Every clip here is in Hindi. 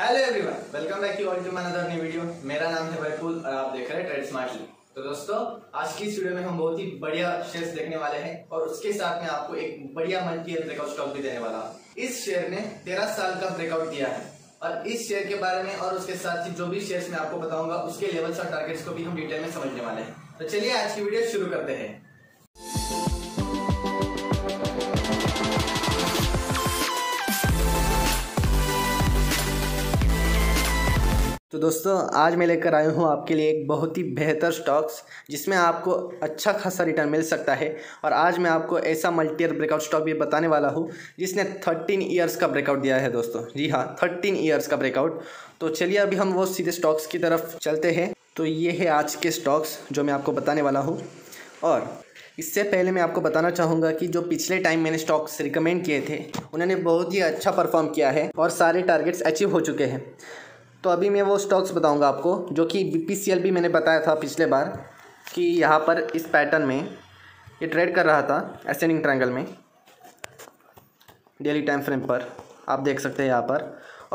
Hello everyone, welcome back you all to my another new video. मेरा नाम है भयपूल और आप देख रहे हैं ट्रेड स्मार्टली। तो दोस्तों, आज की इस वीडियो में हम बहुत ही बढ़िया शेयर्स देखने वाले हैं और उसके साथ में आपको एक बढ़िया मल्टी ईयर ब्रेकआउट स्टॉक भी देने वाला हूं। इस शेयर ने 13 साल का ब्रेकआउट दिया है और इस शेयर के बारे में और उसके साथ ही जो भी शेयर मैं आपको बताऊंगा उसके लेवल्स और टारगेट्स को भी हम डिटेल में समझने वाले हैं। तो चलिए आज की वीडियो शुरू करते हैं। तो दोस्तों, आज मैं लेकर आया हूँ आपके लिए एक बहुत ही बेहतर स्टॉक्स जिसमें आपको अच्छा खासा रिटर्न मिल सकता है। और आज मैं आपको ऐसा मल्टी ईयर ब्रेकआउट स्टॉक भी बताने वाला हूँ जिसने 13 ईयर्स का ब्रेकआउट दिया है। दोस्तों जी हाँ, 13 ईयर्स का ब्रेकआउट। तो चलिए अभी हम वो सीधे स्टॉक्स की तरफ चलते हैं। तो ये है आज के स्टॉक्स जो मैं आपको बताने वाला हूँ। और इससे पहले मैं आपको बताना चाहूँगा कि जो पिछले टाइम मैंने स्टॉक्स रिकमेंड किए थे उन्होंने बहुत ही अच्छा परफॉर्म किया है और सारे टारगेट्स अचीव हो चुके हैं। तो अभी मैं वो स्टॉक्स बताऊंगा आपको जो कि बीपीसीएल भी मैंने बताया था पिछले बार कि यहाँ पर इस पैटर्न में ये ट्रेड कर रहा था असेंडिंग ट्रायंगल में डेली टाइम फ्रेम पर, आप देख सकते हैं यहाँ पर।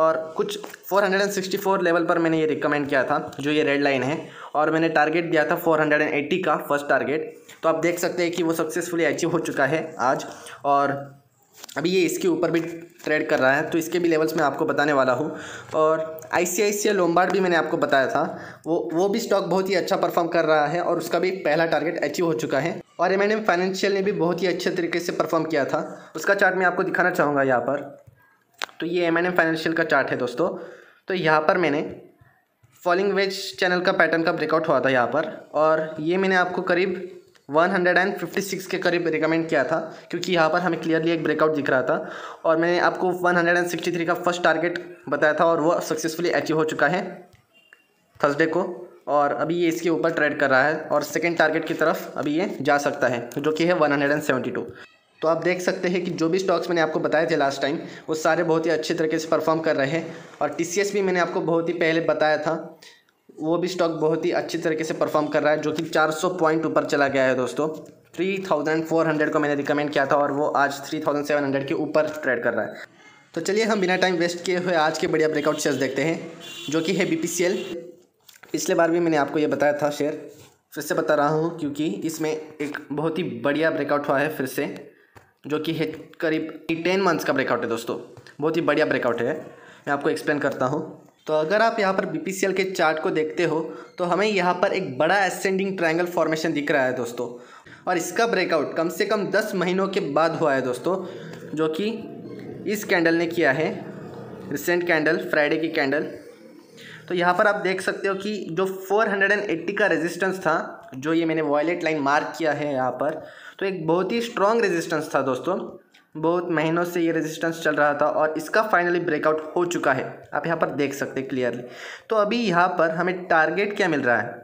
और कुछ 464 लेवल पर मैंने ये रिकमेंड किया था जो ये रेड लाइन है, और मैंने टारगेट दिया था 480 का फर्स्ट टारगेट। तो आप देख सकते हैं कि वो सक्सेसफुली अचीव हो चुका है आज, और अभी ये इसके ऊपर भी ट्रेड कर रहा है। तो इसके भी लेवल्स मैं आपको बताने वाला हूँ। और ICICI लोमबार्ड भी मैंने आपको बताया था, वो भी स्टॉक बहुत ही अच्छा परफॉर्म कर रहा है और उसका भी पहला टारगेट अचीव हो चुका है। और M&M फाइनेंशियल ने भी बहुत ही अच्छे तरीके से परफॉर्म किया था, उसका चार्ट मैं आपको दिखाना चाहूँगा यहाँ पर। तो ये M&M फाइनेंशियल का चार्ट है दोस्तों। तो यहाँ पर मैंने फॉलिंग वेज चैनल का पैटर्न का ब्रेकआउट हुआ था यहाँ पर, और ये मैंने आपको करीब 156 के करीब रिकमेंड किया था क्योंकि यहाँ पर हमें क्लियरली एक ब्रेकआउट दिख रहा था। और मैंने आपको 163 का फर्स्ट टारगेट बताया था और वो सक्सेसफुली अचीव हो चुका है थर्सडे को। और अभी ये इसके ऊपर ट्रेड कर रहा है और सेकंड टारगेट की तरफ अभी ये जा सकता है जो कि है 172। तो आप देख सकते हैं कि जो भी स्टॉक्स मैंने आपको बताए थे लास्ट टाइम वो सारे बहुत ही अच्छे तरीके से परफॉर्म कर रहे हैं। और TCS भी मैंने आपको बहुत ही पहले बताया था, वो भी स्टॉक बहुत ही अच्छी तरीके से परफॉर्म कर रहा है जो कि 400 पॉइंट ऊपर चला गया है दोस्तों। 3400 को मैंने रिकमेंड किया था और वो आज 3700 के ऊपर ट्रेड कर रहा है। तो चलिए हम बिना टाइम वेस्ट किए हुए आज के बढ़िया ब्रेकआउट शेयर्स देखते हैं जो कि है BPCL। पिछले बार भी मैंने आपको ये बताया था शेयर, फिर से बता रहा हूँ क्योंकि इसमें एक बहुत ही बढ़िया ब्रेकआउट हुआ है फिर से, जो कि है करीब 10 मंथ्स का ब्रेकआउट है दोस्तों। बहुत ही बढ़िया ब्रेकआउट है, मैं आपको एक्सप्लेन करता हूँ। तो अगर आप यहाँ पर BPCL के चार्ट को देखते हो तो हमें यहाँ पर एक बड़ा एसेंडिंग ट्रायंगल फॉर्मेशन दिख रहा है दोस्तों, और इसका ब्रेकआउट कम से कम 10 महीनों के बाद हुआ है दोस्तों, जो कि इस कैंडल ने किया है, रिसेंट कैंडल, फ्राइडे की कैंडल। तो यहाँ पर आप देख सकते हो कि जो 480 का रेजिस्टेंस था, जो ये मैंने वॉयलेट लाइन मार्क किया है यहाँ पर, तो एक बहुत ही स्ट्रॉन्ग रेजिस्टेंस था दोस्तों। बहुत महीनों से ये रेजिस्टेंस चल रहा था और इसका फाइनली ब्रेकआउट हो चुका है, आप यहाँ पर देख सकते हैं क्लियरली। तो अभी यहाँ पर हमें टारगेट क्या मिल रहा है,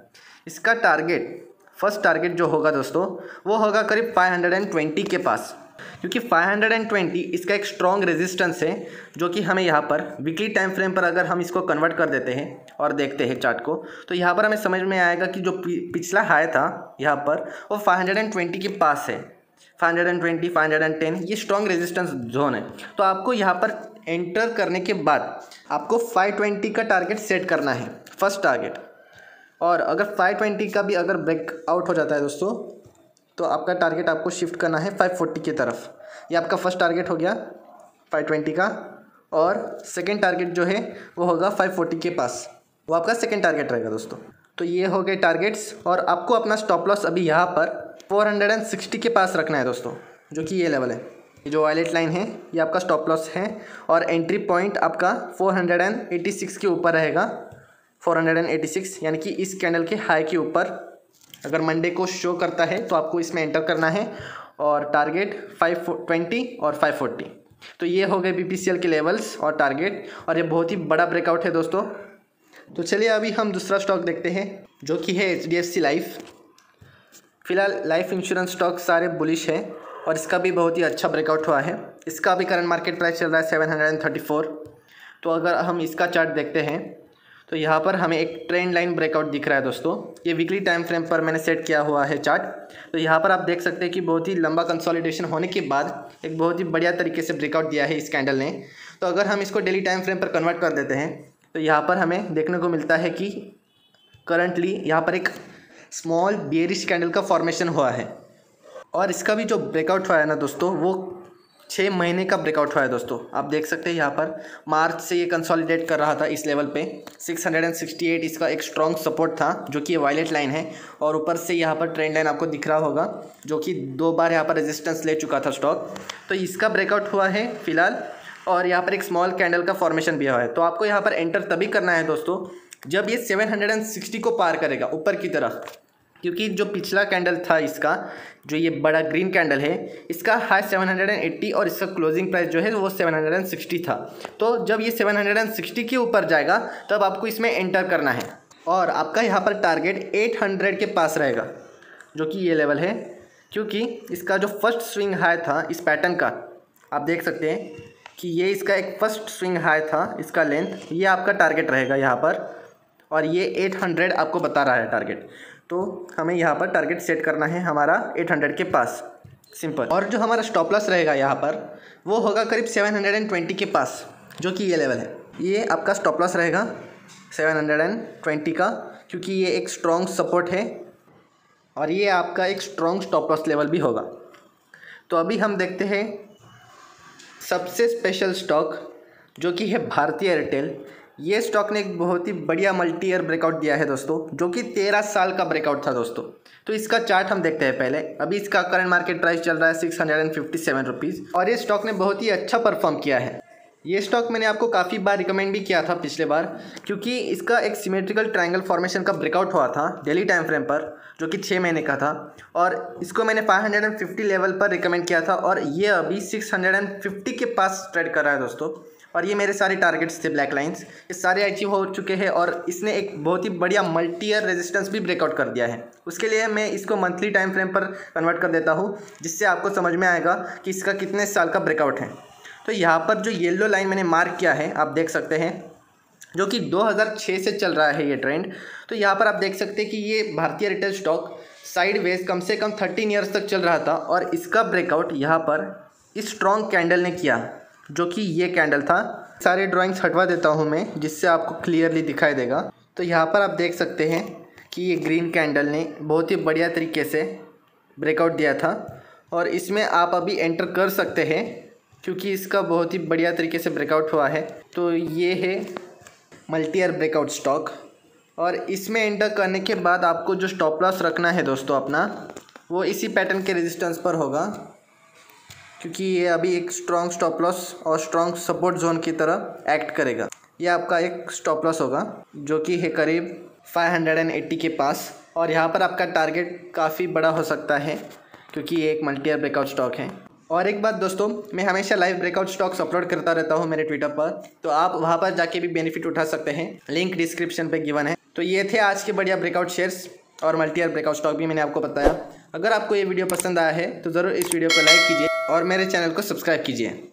इसका टारगेट फर्स्ट टारगेट जो होगा दोस्तों वो होगा करीब 520 के पास, क्योंकि 520 इसका एक स्ट्रॉन्ग रेजिस्टेंस है जो कि हमें यहाँ पर वीकली टाइम फ्रेम पर अगर हम इसको कन्वर्ट कर देते हैं और देखते हैं चार्ट को, तो यहाँ पर हमें समझ में आएगा कि जो पिछला हाई था यहाँ पर वो 520 के पास है। 520, 510 ये स्ट्रॉन्ग रेजिस्टेंस जोन है। तो आपको यहाँ पर एंटर करने के बाद आपको 520 का टारगेट सेट करना है फर्स्ट टारगेट, और अगर 520 का भी अगर ब्रेकआउट हो जाता है दोस्तों तो आपका टारगेट आपको शिफ्ट करना है 540 की तरफ। ये आपका फर्स्ट टारगेट हो गया 520 का, और सेकेंड टारगेट जो है वो होगा 540 के पास, वो आपका सेकेंड टारगेट रहेगा दोस्तों। तो ये हो गए टारगेट्स, और आपको अपना स्टॉप लॉस अभी यहाँ पर 460 के पास रखना है दोस्तों, जो कि ये लेवल है, ये जो वायलेट लाइन है ये आपका स्टॉप लॉस है। और एंट्री पॉइंट आपका 486 के ऊपर रहेगा, 486 यानी कि इस कैंडल के हाई के ऊपर अगर मंडे को शो करता है तो आपको इसमें एंटर करना है, और टारगेट 520 और 540। तो ये हो गए BPCL के लेवल्स और टारगेट, और ये बहुत ही बड़ा ब्रेकआउट है दोस्तों। तो चलिए अभी हम दूसरा स्टॉक देखते हैं जो कि है HDFC लाइफ। फिलहाल लाइफ इंश्योरेंस स्टॉक सारे बुलिश है और इसका भी बहुत ही अच्छा ब्रेकआउट हुआ है। इसका भी करंट मार्केट प्राइस चल रहा है 734। तो अगर हम इसका चार्ट देखते हैं तो यहाँ पर हमें एक ट्रेंड लाइन ब्रेकआउट दिख रहा है दोस्तों, ये वीकली टाइम फ्रेम पर मैंने सेट किया हुआ है चार्ट। तो यहाँ पर आप देख सकते हैं कि बहुत ही लंबा कंसोलिडेशन होने के बाद एक बहुत ही बढ़िया तरीके से ब्रेकआउट दिया है इस कैंडल ने। तो अगर हम इसको डेली टाइम फ्रेम पर कन्वर्ट कर देते हैं तो यहाँ पर हमें देखने को मिलता है कि करंटली यहाँ पर एक स्मॉल बेयरिश कैंडल का फॉर्मेशन हुआ है, और इसका भी जो ब्रेकआउट हुआ है ना दोस्तों वो 6 महीने का ब्रेकआउट हुआ है दोस्तों। आप देख सकते हैं यहाँ पर मार्च से ये कंसोलिडेट कर रहा था इस लेवल पे 668 इसका एक स्ट्रॉन्ग सपोर्ट था जो कि ये वायलेट लाइन है, और ऊपर से यहाँ पर ट्रेंड लाइन आपको दिख रहा होगा जो कि 2 बार यहाँ पर रेजिस्टेंस ले चुका था स्टॉक। तो इसका ब्रेकआउट हुआ है फिलहाल, और यहाँ पर एक स्मॉल कैंडल का फॉर्मेशन भी हुआ है। तो आपको यहाँ पर एंटर तभी करना है दोस्तों जब ये 760 को पार करेगा ऊपर की तरफ, क्योंकि जो पिछला कैंडल था इसका जो ये बड़ा ग्रीन कैंडल है इसका हाई 780 और इसका क्लोजिंग प्राइस जो है वो 760 था। तो जब ये 760 के ऊपर जाएगा तब आपको इसमें एंटर करना है, और आपका यहाँ पर टारगेट 800 के पास रहेगा जो कि ये लेवल है, क्योंकि इसका जो फर्स्ट स्विंग हाई था इस पैटर्न का आप देख सकते हैं कि ये इसका एक फर्स्ट स्विंग हाई था, इसका लेंथ ये आपका टारगेट रहेगा यहाँ पर, और ये 800 आपको बता रहा है टारगेट। तो हमें यहाँ पर टारगेट सेट करना है हमारा 800 के पास, सिंपल। और जो हमारा स्टॉप लॉस रहेगा यहाँ पर वो होगा करीब 720 के पास जो कि ये लेवल है, ये आपका स्टॉप लॉस रहेगा 720 का, क्योंकि ये एक स्ट्रॉन्ग सपोर्ट है और ये आपका एक स्ट्रॉन्ग स्टॉप लॉस लेवल भी होगा। तो अभी हम देखते हैं सबसे स्पेशल स्टॉक जो कि है भारतीय एयरटेल। ये स्टॉक ने एक बहुत ही बढ़िया मल्टी ईयर ब्रेकआउट दिया है दोस्तों, जो कि 13 साल का ब्रेकआउट था दोस्तों। तो इसका चार्ट हम देखते हैं पहले। अभी इसका करंट मार्केट प्राइस चल रहा है 657 रुपीज़, और ये स्टॉक ने बहुत ही अच्छा परफॉर्म किया है। ये स्टॉक मैंने आपको काफ़ी बार रिकमेंड भी किया था पिछले बार, क्योंकि इसका एक सिमेट्रिकल ट्रायंगल फॉर्मेशन का ब्रेकआउट हुआ था डेली टाइम फ्रेम पर जो कि 6 महीने का था, और इसको मैंने 550 लेवल पर रिकमेंड किया था, और ये अभी 650 के पास ट्रेड कर रहा है दोस्तों। और ये मेरे सारे टारगेट्स थे, ब्लैक लाइंस, ये सारे अचीव हो चुके हैं, और इसने एक बहुत ही बढ़िया मल्टी ईयर रेजिस्टेंस भी ब्रेकआउट कर दिया है। उसके लिए मैं इसको मंथली टाइम फ्रेम पर कन्वर्ट कर देता हूँ, जिससे आपको समझ में आएगा कि इसका कितने साल का ब्रेकआउट है। तो यहाँ पर जो येलो लाइन मैंने मार्क किया है आप देख सकते हैं, जो कि 2006 से चल रहा है ये ट्रेंड। तो यहाँ पर आप देख सकते हैं कि ये भारतीय रिटेल स्टॉक साइडवेज कम से कम 13 इयर्स तक चल रहा था, और इसका ब्रेकआउट यहाँ पर इस स्ट्रॉन्ग कैंडल ने किया जो कि ये कैंडल था। सारे ड्राइंग्स हटवा देता हूँ मैं, जिससे आपको क्लियरली दिखाई देगा। तो यहाँ पर आप देख सकते हैं कि ये ग्रीन कैंडल ने बहुत ही बढ़िया तरीके से ब्रेकआउट दिया था, और इसमें आप अभी एंटर कर सकते हैं क्योंकि इसका बहुत ही बढ़िया तरीके से ब्रेकआउट हुआ है। तो ये है मल्टी ईयर ब्रेकआउट स्टॉक, और इसमें एंटर करने के बाद आपको जो स्टॉप लॉस रखना है दोस्तों अपना, वो इसी पैटर्न के रेजिस्टेंस पर होगा, क्योंकि ये अभी एक स्ट्रॉन्ग स्टॉप लॉस और स्ट्रॉन्ग सपोर्ट जोन की तरह एक्ट करेगा। ये आपका एक स्टॉप लॉस होगा जो कि है करीब 580 के पास, और यहाँ पर आपका टारगेट काफ़ी बड़ा हो सकता है क्योंकि ये एक मल्टी ईयर ब्रेकआउट स्टॉक है। और एक बात दोस्तों, मैं हमेशा लाइव ब्रेकआउट स्टॉक्स अपलोड करता रहता हूँ मेरे ट्विटर पर, तो आप वहाँ पर जाके भी बेनिफिट उठा सकते हैं, लिंक डिस्क्रिप्शन पे गिवन है। तो ये थे आज के बढ़िया ब्रेकआउट शेयर्स और मल्टी ईयर ब्रेकआउट स्टॉक भी मैंने आपको बताया। अगर आपको ये वीडियो पसंद आया है तो ज़रूर इस वीडियो को लाइक कीजिए और मेरे चैनल को सब्सक्राइब कीजिए।